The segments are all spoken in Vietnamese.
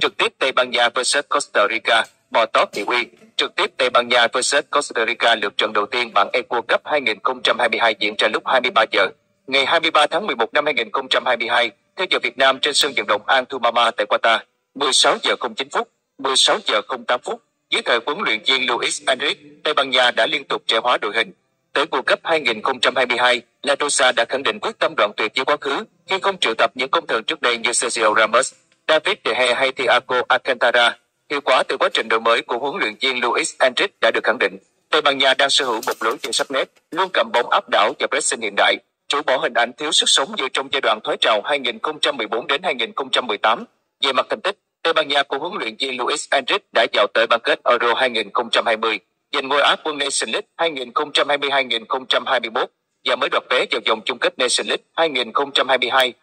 Trực tiếp Tây Ban Nha vs Costa Rica, bò tóp thị uy. Trực tiếp Tây Ban Nha vs Costa Rica lượt trận đầu tiên bảng Euro Cup 2022 diễn ra lúc 23 giờ ngày 23 tháng 11 năm 2022 theo giờ Việt Nam trên sân vận động Antumama tại Qatar, 16:09, 16:08. Dưới thời huấn luyện viên Luis Enrique, Tây Ban Nha đã liên tục trẻ hóa đội hình. Tới World Cup 2022, La Roja đã khẳng định quyết tâm đoạn tuyệt với quá khứ khi không triệu tập những công thần trước đây như Sergio Ramos, David De Gea hay Thiago Alcantara. Hiệu quả từ quá trình đổi mới của huấn luyện viên Luis Enrique đã được khẳng định. Tây Ban Nha đang sở hữu một lối chơi sắc nét, luôn cầm bóng áp đảo và pressing hiện đại, chủ bỏ hình ảnh thiếu sức sống như trong giai đoạn thoái trào 2014 đến 2018. Về mặt thành tích, Tây Ban Nha của huấn luyện viên Luis Enrique đã vào tới bán kết Euro 2020, giành ngôi Á quân Nations League 2020-2021 và mới đoạt vé vào vòng chung kết Nations League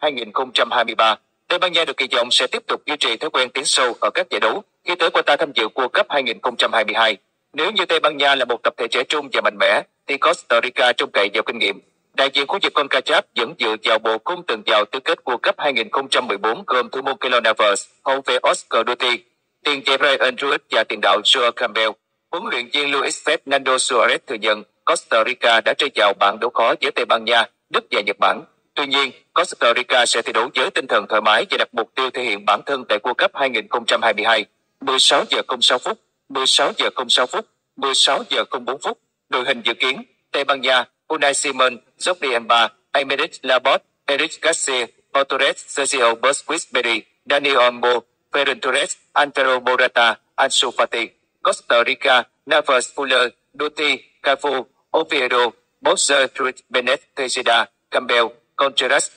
2022-2023. Tây Ban Nha được kỳ vọng sẽ tiếp tục duy trì thói quen tiến sâu ở các giải đấu khi tới Qatar tham dự World Cup 2022. Nếu như Tây Ban Nha là một tập thể trẻ trung và mạnh mẽ, thì Costa Rica trông cậy vào kinh nghiệm. Đại diện khu vực CONCACAF vẫn dựa vào bộ khung từng vào tứ kết World Cup 2014 gồm thủ môn Keylor Navas, hậu vệ Oscar Dutti, tiền vệ Bryan Ruiz và tiền đạo Joe Campbell. Huấn luyện viên Luis Fernando Suarez thừa nhận Costa Rica đã rơi vào bảng đấu khó với Tây Ban Nha, Đức và Nhật Bản. Tuy nhiên, Costa Rica sẽ thi đấu với tinh thần thoải mái và đặt mục tiêu thể hiện bản thân tại World Cup 2022. 16:06, 16:06, 16:04. Đội hình dự kiến: Tây Ban Nha, Unai Simón, Jordi Alba, Aymeric Laporte, Eric García, Torres, Sergio Busquets, Pedri, Dani Olmo, Ferran Torres, Álvaro Morata, Ansu Fati. Costa Rica: Navas, Fuller, Dutti, Cafu, Oviedo, Boxer, Ruiz, Bennett, Tejeda, Campbell, Contreras.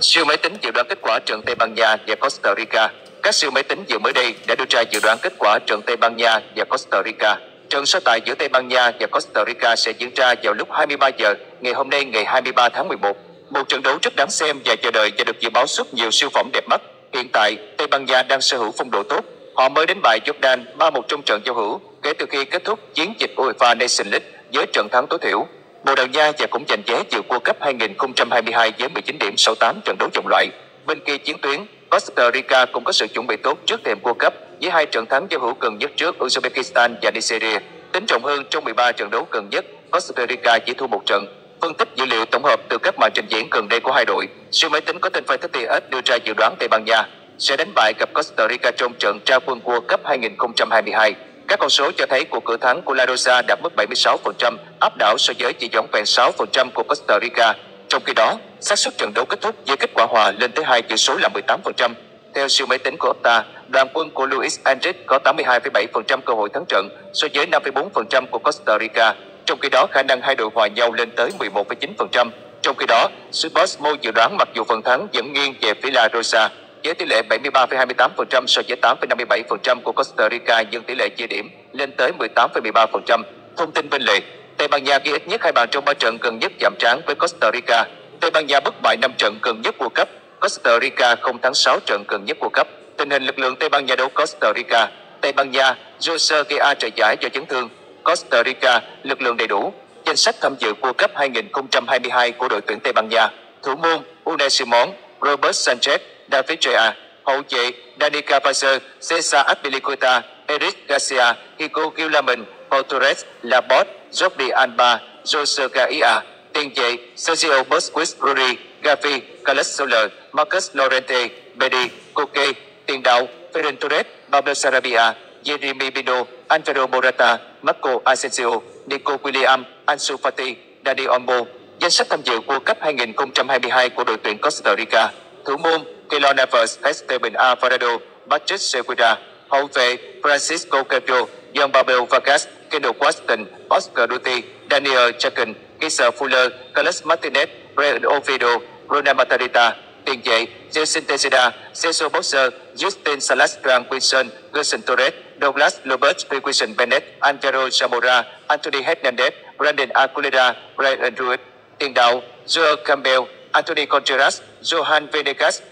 Siêu máy tính dự đoán kết quả trận Tây Ban Nha và Costa Rica. Các siêu máy tính vừa mới đây đã đưa ra dự đoán kết quả trận Tây Ban Nha và Costa Rica. Trận so tài giữa Tây Ban Nha và Costa Rica sẽ diễn ra vào lúc 23 giờ ngày hôm nay, ngày 23 tháng 11. Một trận đấu rất đáng xem và chờ đợi và được dự báo xuất nhiều siêu phẩm đẹp mắt. Hiện tại, Tây Ban Nha đang sở hữu phong độ tốt. Họ mới đánh bại Jordan 3-1 trong trận giao hữu kể từ khi kết thúc chiến dịch UEFA Nations League với trận thắng tối thiểu. Bồ Đào Nha và cũng giành vé dự World Cup 2022 với 19.68 trận đấu vòng loại. Bên kia chiến tuyến, Costa Rica cũng có sự chuẩn bị tốt trước thềm World Cup với hai trận thắng giao hữu gần nhất trước Uzbekistan và Nigeria. Tính trọng hơn, trong 13 trận đấu gần nhất, Costa Rica chỉ thua một trận. Phân tích dữ liệu tổng hợp từ các màn trình diễn gần đây của hai đội, siêu máy tính có tên Fighters đưa ra dự đoán Tây Ban Nha sẽ đánh bại cặp Costa Rica trong trận ra quân World Cup 2022. Các con số cho thấy cuộc cửa thắng của La Roja đạt mức 76%, áp đảo so với chỉ vỏn vẹn 6% của Costa Rica. Trong khi đó, xác suất trận đấu kết thúc với kết quả hòa lên tới hai chữ số là 18%. Theo siêu máy tính của Opta, đoàn quân của Luis Enrique có 82,7% cơ hội thắng trận so với 54% của Costa Rica. Trong khi đó, khả năng hai đội hòa nhau lên tới 11,9%. Trong khi đó, Sportsmo dự đoán mặc dù phần thắng vẫn nghiêng về phía La Roja với tỷ lệ 73,28% so với 8,57% của Costa Rica, nhưng tỷ lệ chia điểm lên tới 18,13%. Thông tin bên lề, Tây Ban Nha ghi ít nhất hai bàn trong 3 trận gần nhất chạm trán với Costa Rica. Tây Ban Nha bất bại 5 trận gần nhất World Cup, Costa Rica không thắng 6 trận gần nhất World Cup. Tình hình lực lượng Tây Ban Nha đấu Costa Rica. Tây Ban Nha, Jose Gayà trợ giải do chấn thương. Costa Rica, lực lượng đầy đủ. Danh sách tham dự World Cup 2022 của đội tuyển Tây Ban Nha: thủ môn Unai Simón, Robert Sanchez, David De Gea, hậu vệ Dani Carvajal, César Azpilicueta, Eric Garcia, Hugo Guillamon, Paul Torres, Laporte, Jordi Alba, José Gayà, tiền vệ Sergio Busquets, Rodri, Gavi, Carles Soler, Marcus Llorente, Pedri, Koke, tiền đạo Ferran Torres, Pablo Sarabia, Jeremy Pino, Álvaro Morata, Marco Asensio, Nico Williams, Ansu Fati, Dani Olmo. Danh sách tham dự World Cup 2022 của đội tuyển Costa Rica: thủ môn Keylor Navas, Esteban Alvarado, Patrick Sequeira, hậu vệ Francisco Cabello, João Paulo Vargas, Kendall Watson, Oscar Dutti, Daniel Jacken, Kaiser Fuller, Carlos Martinez, Bryan Oviedo, Ronald Matarita, tiền vệ Jason Tejeda, Cesar Boxer, Justin Salas, Grant Wilson, Gerson Torres, Douglas Robert, Wilson Bennett, Alvaro Zamora, Anthony Hernandez, Brandon Aguilera, Bryan Ruiz, tiền đạo Joe Campbell, Anthony Contreras, Johan Venegas.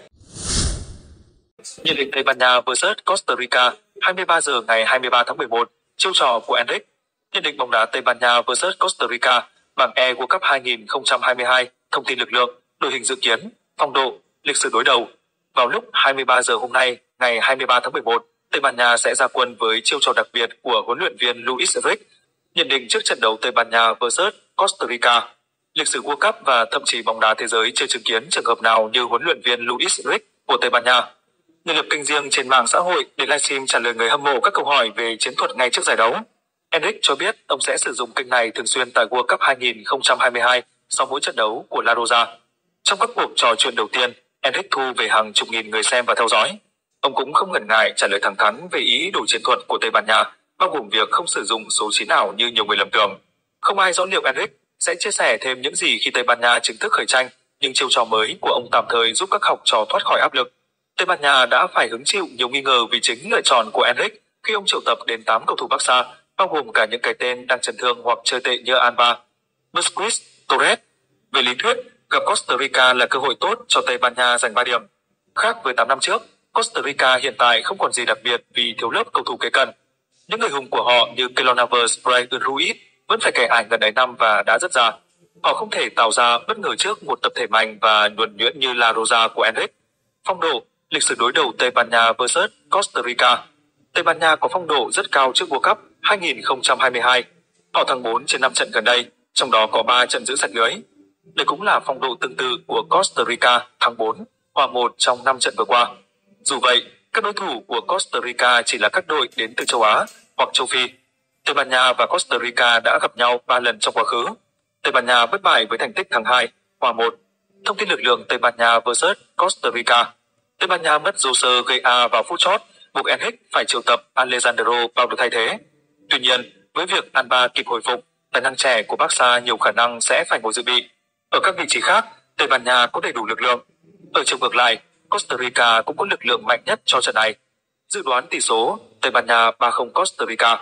Nhận định Tây Ban Nha vs Costa Rica, 23 giờ ngày 23 tháng 11, chiêu trò của Enrique. Nhận định bóng đá Tây Ban Nha vs Costa Rica, bảng E World Cup 2022, thông tin lực lượng, đội hình dự kiến, phong độ, lịch sử đối đầu. Vào lúc 23 giờ hôm nay, ngày 23 tháng 11, Tây Ban Nha sẽ ra quân với chiêu trò đặc biệt của huấn luyện viên Luis Enrique. Nhận định trước trận đấu Tây Ban Nha vs Costa Rica, lịch sử World Cup và thậm chí bóng đá thế giới chưa chứng kiến trường hợp nào như huấn luyện viên Luis Enrique của Tây Ban Nha. Nhân lập kênh riêng trên mạng xã hội để livestream trả lời người hâm mộ các câu hỏi về chiến thuật ngay trước giải đấu. Enrique cho biết ông sẽ sử dụng kênh này thường xuyên tại World Cup 2022 sau mỗi trận đấu của La Roja. Trong các cuộc trò chuyện đầu tiên, Enrique thu về hàng chục nghìn người xem và theo dõi. Ông cũng không ngần ngại trả lời thẳng thắn về ý đồ chiến thuật của Tây Ban Nha, bao gồm việc không sử dụng số 9 ảo như nhiều người lầm tưởng. Không ai rõ liệu Enrique sẽ chia sẻ thêm những gì khi Tây Ban Nha chính thức khởi tranh, nhưng chiêu trò mới của ông tạm thời giúp các học trò thoát khỏi áp lực. Tây Ban Nha đã phải hứng chịu nhiều nghi ngờ vì chính lựa chọn của Enrique khi ông triệu tập đến 8 cầu thủ Barca, bao gồm cả những cái tên đang chấn thương hoặc chơi tệ như Alba, Busquets, Torres. Về lý thuyết, gặp Costa Rica là cơ hội tốt cho Tây Ban Nha giành 3 điểm. Khác với 8 năm trước, Costa Rica hiện tại không còn gì đặc biệt vì thiếu lớp cầu thủ kế cận. Những người hùng của họ như Keylor Navas, Bryan Ruiz vẫn phải kể ảnh gần đấy năm và đã rất già. Họ không thể tạo ra bất ngờ trước một tập thể mạnh và nhuần nhuyễn như La Roja của Enrique. Phong độ, lịch sử đối đầu Tây Ban Nha vs Costa Rica. Tây Ban Nha có phong độ rất cao trước World Cup 2022. Họ thắng 4 trên 5 trận gần đây, trong đó có 3 trận giữ sạch lưới. Đây cũng là phong độ tương tự của Costa Rica, thắng 4, hòa 1 trong 5 trận vừa qua. Dù vậy, các đối thủ của Costa Rica chỉ là các đội đến từ châu Á hoặc châu Phi. Tây Ban Nha và Costa Rica đã gặp nhau 3 lần trong quá khứ. Tây Ban Nha bất bại với thành tích thắng 2, hòa 1. Thông tin lực lượng Tây Ban Nha vs Costa Rica. Tây Ban Nha mất Jose Gayà vào phút chót, buộc Enrique phải triệu tập Alejandro vào được thay thế. Tuy nhiên, với việc Alba kịp hồi phục, tài năng trẻ của Barca nhiều khả năng sẽ phải ngồi dự bị. Ở các vị trí khác, Tây Ban Nha có đầy đủ lực lượng. Ở chiều ngược lại, Costa Rica cũng có lực lượng mạnh nhất cho trận này. Dự đoán tỷ số Tây Ban Nha 3-0 Costa Rica.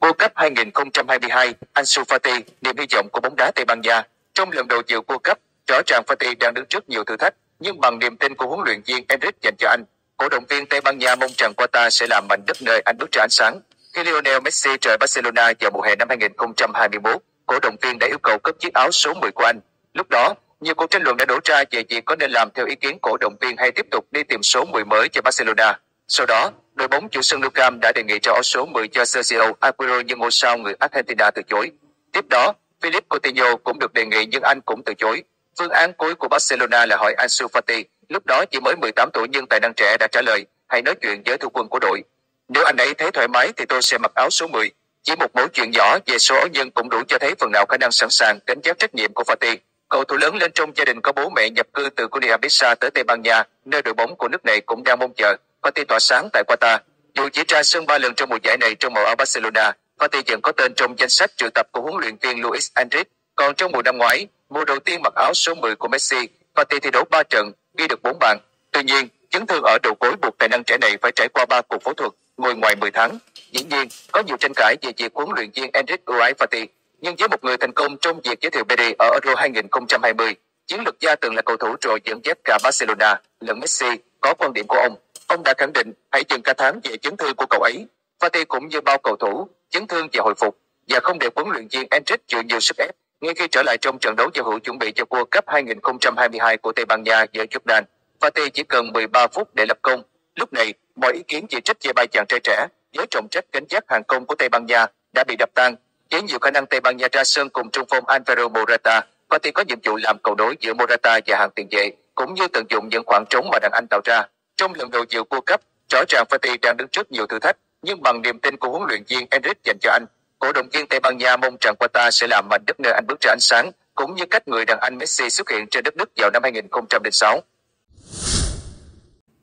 World Cup 2022, Ansu Fati, niềm hy vọng của bóng đá Tây Ban Nha. Trong lần đầu dự World Cup, rõ ràng Fati đang đứng trước nhiều thử thách, nhưng bằng niềm tin của huấn luyện viên Enrique dành cho anh, cổ động viên Tây Ban Nha mong rằng Qatar sẽ làm mảnh đất nơi anh bước ra ánh sáng. Khi Lionel Messi rời Barcelona vào mùa hè năm 2021, cổ động viên đã yêu cầu cấp chiếc áo số 10 của anh. Lúc đó, nhiều cuộc tranh luận đã nổ ra về việc có nên làm theo ý kiến cổ động viên hay tiếp tục đi tìm số 10 mới cho Barcelona. Sau đó, đội bóng chủ sân Nou Camp đã đề nghị trao áo số 10 cho Sergio Aguero nhưng ngôi sao người Argentina từ chối. Tiếp đó, Philippe Coutinho cũng được đề nghị nhưng anh cũng từ chối. Phương án cuối của Barcelona là hỏi Ansu Fati, lúc đó chỉ mới 18 tuổi nhưng tài năng trẻ đã trả lời, hãy nói chuyện với thủ quân của đội. Nếu anh ấy thấy thoải mái thì tôi sẽ mặc áo số 10. Chỉ một mẩu chuyện nhỏ về số áo nhưng cũng đủ cho thấy phần nào khả năng sẵn sàng gánh vác trách nhiệm của Fati. Cầu thủ lớn lên trong gia đình có bố mẹ nhập cư từ Guinea-Bissau tới Tây Ban Nha, nơi đội bóng của nước này cũng đang mong chờ Fati tỏa sáng tại Qatar. Dù chỉ ra sân 3 lần trong mùa giải này trong màu áo Barcelona, Fati vẫn có tên trong danh sách triệu tập của huấn luyện viên Luis Enrique. Còn trong mùa năm ngoái, mùa đầu tiên mặc áo số 10 của Messi, Fati thi đấu 3 trận, ghi được 4 bàn. Tuy nhiên, chấn thương ở đầu gối buộc tài năng trẻ này phải trải qua 3 cuộc phẫu thuật, ngồi ngoài 10 tháng. Dĩ nhiên, có nhiều tranh cãi về việc huấn luyện viên Enrique ưu ái Fati, nhưng với một người thành công trong việc giới thiệu Pedri ở Euro 2020, chiến lược gia từng là cầu thủ rồi dẫn dắt cả Barcelona, lẫn Messi, có quan điểm của ông. Ông đã khẳng định hãy dừng cả tháng về chấn thương của cậu ấy. Fati cũng như bao cầu thủ, chấn thương và hồi phục, và không để huấn luyện viên Enrique chịu nhiều sức ép. Ngay khi trở lại trong trận đấu giao hữu chuẩn bị cho World Cup 2022 của Tây Ban Nha với Jordan, Fati chỉ cần 13 phút để lập công. Lúc này, mọi ý kiến chỉ trích về bài chàng trai trẻ với trọng trách gánh vác hàng công của Tây Ban Nha đã bị đập tan. Với nhiều khả năng Tây Ban Nha ra sân cùng trung phong Álvaro Morata, Fati có nhiệm vụ làm cầu nối giữa Morata và hàng tiền vệ, cũng như tận dụng những khoảng trống mà đàn anh tạo ra. Trong lần đầu dự World Cup, rõ ràng Fati đang đứng trước nhiều thử thách, nhưng bằng niềm tin của huấn luyện viên Enrique dành cho anh, cổ động viên Tây Ban Nha mong rằng Qatar sẽ làm mảnh đất nơi anh bước ra ánh sáng, cũng như cách người đàn anh Messi xuất hiện trên đất nước vào năm 2006.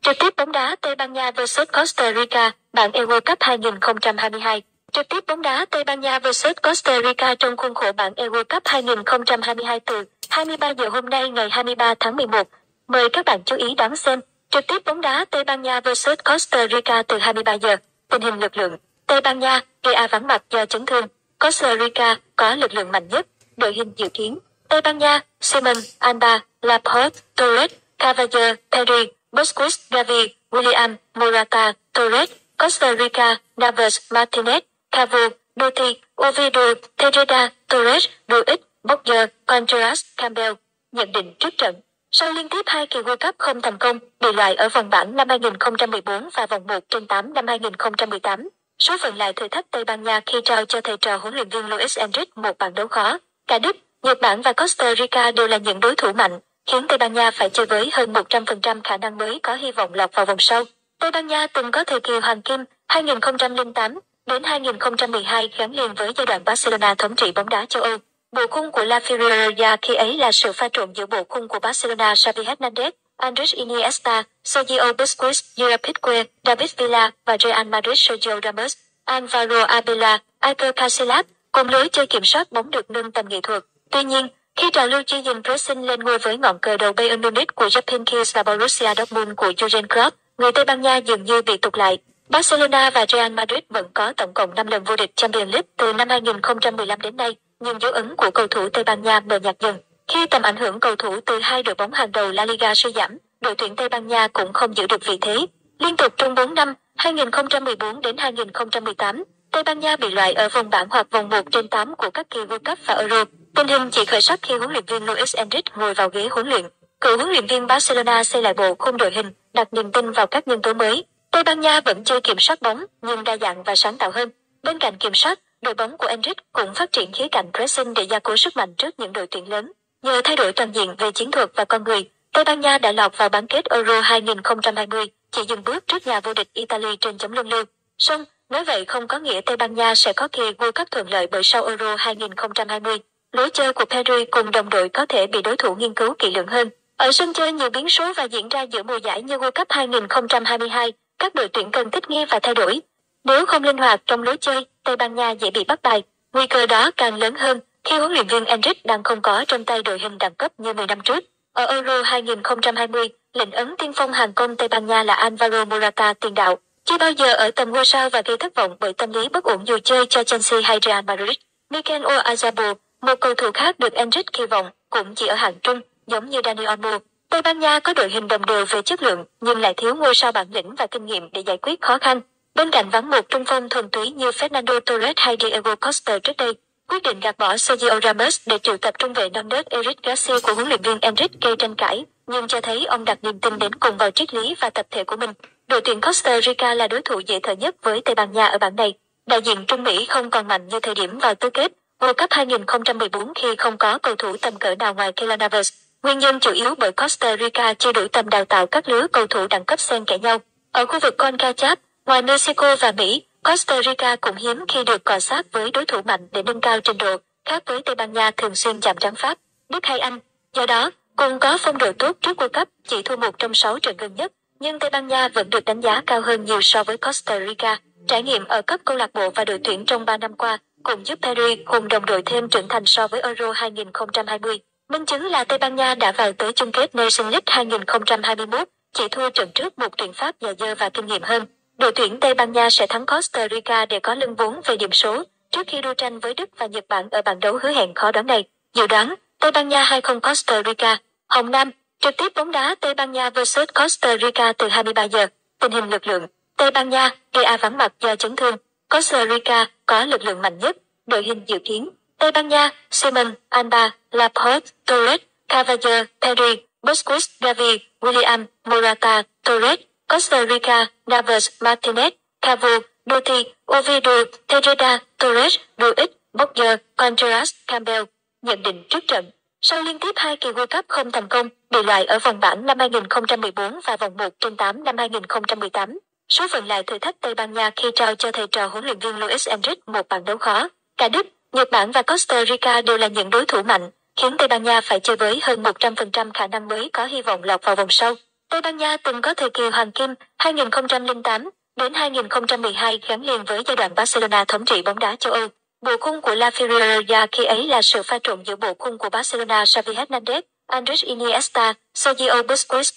Trực tiếp bóng đá Tây Ban Nha vs Costa Rica, bảng E World Cup 2022. Trực tiếp bóng đá Tây Ban Nha vs Costa Rica trong khuôn khổ bảng E World Cup 2022 từ 23 giờ hôm nay ngày 23 tháng 11. Mời các bạn chú ý đón xem. Trực tiếp bóng đá Tây Ban Nha vs Costa Rica từ 23 giờ. Tình hình lực lượng. Tây Ban Nha, Gea vắng mặt do chấn thương. Costa Rica có lực lượng mạnh nhất. Đội hình dự kiến. Tây Ban Nha, Simon, Alba, Laporte, Torres, Carvajal, Pedri, Busquets, Gavi, William, Morata, Torres. Costa Rica, Navas, Martinez, Cavu, Dutti, Oviedo, Tejeda, Torres, Ruiz, Bogger, Contreras, Campbell. Nhận định trước trận. Sau liên tiếp hai kỳ World Cup không thành công, bị loại ở vòng bảng năm 2014 và vòng 1/8 năm 2018, số phận lại thử thách Tây Ban Nha khi trao cho thầy trò huấn luyện viên Luis Enrique một bảng đấu khó. Cả Đức, Nhật Bản và Costa Rica đều là những đối thủ mạnh, khiến Tây Ban Nha phải chơi với hơn 100% khả năng mới có hy vọng lọt vào vòng sau. Tây Ban Nha từng có thời kỳ hoàng kim 2008 đến 2012 gắn liền với giai đoạn Barcelona thống trị bóng đá châu Âu. Bộ khung của La Fiorentina khi ấy là sự pha trộn giữa bộ khung của Barcelona Xavi Hernández, Andres Iniesta, Sergio Busquets, David Villa và Real Madrid Sergio Ramos, Álvaro Arbeloa, Iker Casillas cùng lối chơi kiểm soát bóng được nâng tầm nghệ thuật. Tuy nhiên, khi trào lưu chi dừng pressing lên ngôi với ngọn cờ đầu Bayern Munich của Joachim Kies và Borussia Dortmund của Jurgen Klopp, người Tây Ban Nha dường như bị tụt lại. Barcelona và Real Madrid vẫn có tổng cộng 5 lần vô địch Champions League từ năm 2015 đến nay, nhưng dấu ấn của cầu thủ Tây Ban Nha mờ nhạt dần. Khi tầm ảnh hưởng cầu thủ từ hai đội bóng hàng đầu La Liga suy giảm, đội tuyển Tây Ban Nha cũng không giữ được vị thế. Liên tục trong 4 năm, 2014 đến 2018, Tây Ban Nha bị loại ở vòng bảng hoặc vòng 1/8 của các kỳ World Cup và Euro. Tình hình chỉ khởi sắc khi huấn luyện viên Luis Enrique ngồi vào ghế huấn luyện. Cựu huấn luyện viên Barcelona xây lại bộ khung đội hình, đặt niềm tin vào các nhân tố mới. Tây Ban Nha vẫn chơi kiểm soát bóng, nhưng đa dạng và sáng tạo hơn. Bên cạnh kiểm soát, đội bóng của Enrique cũng phát triển khía cạnh pressing để gia cố sức mạnh trước những đội tuyển lớn. Nhờ thay đổi toàn diện về chiến thuật và con người, Tây Ban Nha đã lọt vào bán kết Euro 2020, chỉ dừng bước trước nhà vô địch Italy trên chấm luân lưu. Song, nói vậy không có nghĩa Tây Ban Nha sẽ có kỳ World Cup thuận lợi, bởi sau Euro 2020, lối chơi của Pedri cùng đồng đội có thể bị đối thủ nghiên cứu kỹ lưỡng hơn. Ở sân chơi nhiều biến số và diễn ra giữa mùa giải như World Cup 2022, các đội tuyển cần thích nghi và thay đổi. Nếu không linh hoạt trong lối chơi, Tây Ban Nha dễ bị bắt bài. Nguy cơ đó càng lớn hơn khi huấn luyện viên Enrique đang không có trong tay đội hình đẳng cấp như 10 năm trước. Ở Euro 2020, lệnh ấn tiên phong hàng công Tây Ban Nha là Álvaro Morata tiền đạo, chưa bao giờ ở tầm ngôi sao và gây thất vọng bởi tâm lý bất ổn dù chơi cho Chelsea hay Real Madrid. Mikel Oyarzabal, một cầu thủ khác được Enrique kỳ vọng, cũng chỉ ở hạng trung, giống như Dani Olmo. Tây Ban Nha có đội hình đồng đều về chất lượng nhưng lại thiếu ngôi sao bản lĩnh và kinh nghiệm để giải quyết khó khăn. Bên cạnh vắng một trung phong thuần túy như Fernando Torres hay Diego Costa trước đây, quyết định gạt bỏ Sergio Ramos để triệu tập trung vệ non nớt Eric Garcia của huấn luyện viên Enrique gây tranh cãi, nhưng cho thấy ông đặt niềm tin đến cùng vào triết lý và tập thể của mình. Đội tuyển Costa Rica là đối thủ dễ thở nhất với Tây Ban Nha ở bảng này. Đại diện Trung Mỹ không còn mạnh như thời điểm vào tứ kết World Cup 2014 khi không có cầu thủ tầm cỡ nào ngoài Keylor Navas. Nguyên nhân chủ yếu bởi Costa Rica chưa đủ tầm đào tạo các lứa cầu thủ đẳng cấp xen kẽ nhau. Ở khu vực CONCACAF, ngoài Mexico và Mỹ, Costa Rica cũng hiếm khi được cọ sát với đối thủ mạnh để nâng cao trình độ, khác với Tây Ban Nha thường xuyên chạm trán Pháp, Đức hay Anh. Do đó, cùng có phong độ tốt trước World Cup, chỉ thua 1 trong 6 trận gần nhất, nhưng Tây Ban Nha vẫn được đánh giá cao hơn nhiều so với Costa Rica. Trải nghiệm ở cấp câu lạc bộ và đội tuyển trong 3 năm qua cũng giúp Pedri cùng đồng đội thêm trưởng thành so với Euro 2020. Minh chứng là Tây Ban Nha đã vào tới chung kết Nations League 2021, chỉ thua trận trước một tuyển Pháp già dơ và kinh nghiệm hơn. Đội tuyển Tây Ban Nha sẽ thắng Costa Rica để có lưng vốn về điểm số, trước khi đua tranh với Đức và Nhật Bản ở bảng đấu hứa hẹn khó đoán này. Dự đoán, Tây Ban Nha 2-0 Costa Rica. Hồng Nam, trực tiếp bóng đá Tây Ban Nha vs Costa Rica từ 23 giờ. Tình hình lực lượng, Tây Ban Nha, Gea vắng mặt do chấn thương. Costa Rica có lực lượng mạnh nhất. Đội hình dự kiến, Tây Ban Nha, Simon, Alba, Laporte, Torres, Carvajal, Pedri, Busquets, Gavi, William, Morata, Torres. Costa Rica, Navas, Martinez, Cavo, Dutti, Oviedo, Tejeda, Torres, Ruiz, Bogger, Contreras, Campbell. Nhận định trước trận. Sau liên tiếp hai kỳ World Cup không thành công, bị loại ở vòng bảng năm 2014 và vòng 1/8 năm 2018, số phận lại thử thách Tây Ban Nha khi trao cho thầy trò huấn luyện viên Luis Enrique một bảng đấu khó. Cả Đức, Nhật Bản và Costa Rica đều là những đối thủ mạnh, khiến Tây Ban Nha phải chơi với hơn 100% khả năng mới có hy vọng lọt vào vòng sau. Tây Ban Nha từng có thời kỳ hoàng kim 2008 đến 2012 gắn liền với giai đoạn Barcelona thống trị bóng đá châu Âu. Bộ khung của La Fiorentina khi ấy là sự pha trộn giữa bộ khung của Barcelona Xavi Hernández, Andres Iniesta, Sergio Busquets,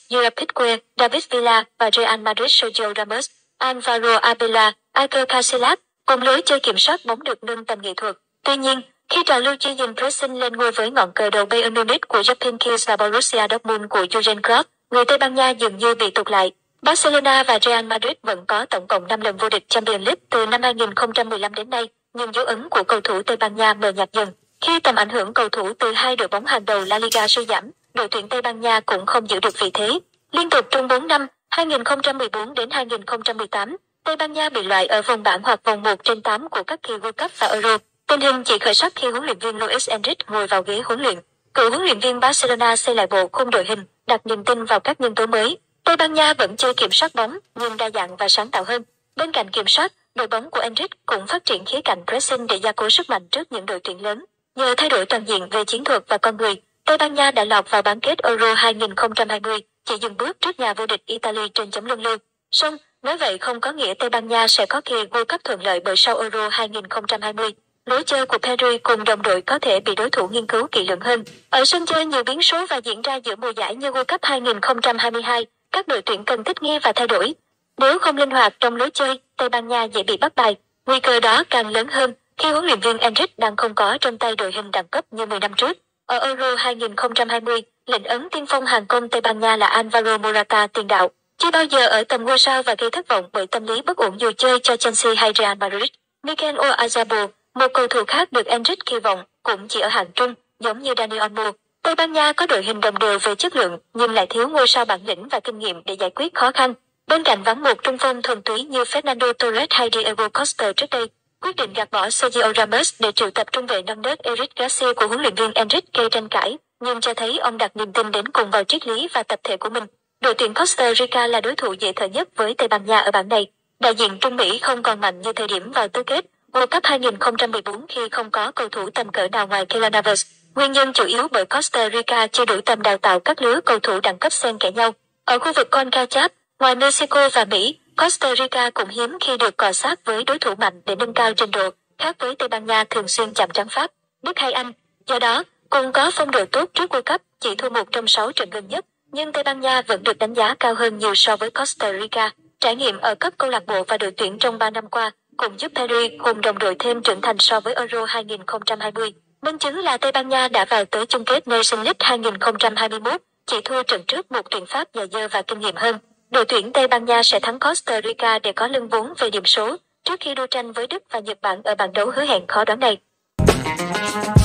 David Villa và Real Madrid Sergio Ramos, Álvaro Arbeloa, Iker Casillas cùng lối chơi kiểm soát bóng được nâng tầm nghệ thuật. Tuy nhiên, khi trào lưu chi dừng pressing lên ngôi với ngọn cờ đầu Bayern Munich của Joachim Kies và Borussia Dortmund của Jurgen Klopp, người Tây Ban Nha dường như bị tụt lại. Barcelona và Real Madrid vẫn có tổng cộng 5 lần vô địch Champions League từ năm 2015 đến nay, nhưng dấu ấn của cầu thủ Tây Ban Nha mờ nhạt dần. Khi tầm ảnh hưởng cầu thủ từ hai đội bóng hàng đầu La Liga suy giảm, đội tuyển Tây Ban Nha cũng không giữ được vị thế. Liên tục trong 4 năm, 2014 đến 2018, Tây Ban Nha bị loại ở vòng bảng hoặc vòng 1 trên 8 của các kỳ World Cup và Euro. Tình hình chỉ khởi sắc khi huấn luyện viên Luis Enrique ngồi vào ghế huấn luyện. Cựu huấn luyện viên Barcelona xây lại bộ khung đội hình, đặt niềm tin vào các nhân tố mới. Tây Ban Nha vẫn chưa kiểm soát bóng, nhưng đa dạng và sáng tạo hơn. Bên cạnh kiểm soát, đội bóng của Enrique cũng phát triển khía cạnh pressing để gia cố sức mạnh trước những đội tuyển lớn. Nhờ thay đổi toàn diện về chiến thuật và con người, Tây Ban Nha đã lọt vào bán kết Euro 2020, chỉ dừng bước trước nhà vô địch Italy trên chấm luân lưu. Song, nói vậy không có nghĩa Tây Ban Nha sẽ có kỳ World Cup thuận lợi, bởi sau Euro 2020, lối chơi của Pedri cùng đồng đội có thể bị đối thủ nghiên cứu kỹ lưỡng hơn. Ở sân chơi nhiều biến số và diễn ra giữa mùa giải như World Cup 2022, các đội tuyển cần thích nghi và thay đổi. Nếu không linh hoạt trong lối chơi, Tây Ban Nha dễ bị bắt bài. Nguy cơ đó càng lớn hơn khi huấn luyện viên Enrique đang không có trong tay đội hình đẳng cấp như 10 năm trước. Ở Euro 2020, lệnh ấn tiên phong hàng công Tây Ban Nha là Álvaro Morata tiền đạo, chưa bao giờ ở tầm ngôi sao và gây thất vọng bởi tâm lý bất ổn dù chơi cho Chelsea hay Real Madrid. Mikel Oyarzabal, một cầu thủ khác được Enrique kỳ vọng, cũng chỉ ở hàng trung, giống như Dani Olmo. Tây Ban Nha có đội hình đồng đều về chất lượng, nhưng lại thiếu ngôi sao bản lĩnh và kinh nghiệm để giải quyết khó khăn. Bên cạnh vắng một trung phong thuần túy như Fernando Torres hay Diego Costa trước đây, quyết định gạt bỏ Sergio Ramos để triệu tập trung vệ non nớt Eric Garcia của huấn luyện viên Enrique gây tranh cãi, nhưng cho thấy ông đặt niềm tin đến cùng vào triết lý và tập thể của mình. Đội tuyển Costa Rica là đối thủ dễ thở nhất với Tây Ban Nha ở bảng này. Đại diện Trung Mỹ không còn mạnh như thời điểm vào tứ kết World Cup 2014 khi không có cầu thủ tầm cỡ nào ngoài Keylor Navas. Nguyên nhân chủ yếu bởi Costa Rica chưa đủ tầm đào tạo các lứa cầu thủ đẳng cấp xen kẽ nhau. Ở khu vực CONCACAF, ngoài Mexico và Mỹ, Costa Rica cũng hiếm khi được cọ sát với đối thủ mạnh để nâng cao trình độ, khác với Tây Ban Nha thường xuyên chạm trán Pháp, Đức hay Anh. Do đó, cùng có phong độ tốt trước World Cup, chỉ thua 1 trong 6 trận gần nhất, nhưng Tây Ban Nha vẫn được đánh giá cao hơn nhiều so với Costa Rica. Trải nghiệm ở cấp câu lạc bộ và đội tuyển trong 3 năm qua cũng giúp Pedri cùng đồng đội thêm trưởng thành so với Euro 2020. Minh chứng là Tây Ban Nha đã vào tới chung kết Nations League 2021, chỉ thua trận trước một tuyển Pháp già dơ và kinh nghiệm hơn. Đội tuyển Tây Ban Nha sẽ thắng Costa Rica để có lưng vốn về điểm số trước khi đua tranh với Đức và Nhật Bản ở bảng đấu hứa hẹn khó đoán này.